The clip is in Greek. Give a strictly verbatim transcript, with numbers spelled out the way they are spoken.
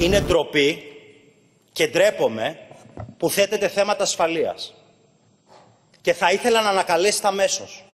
Είναι ντροπή και ντρέπομαι που θέτεται θέματα ασφαλείας. Και θα ήθελα να ανακαλέσετε αμέσως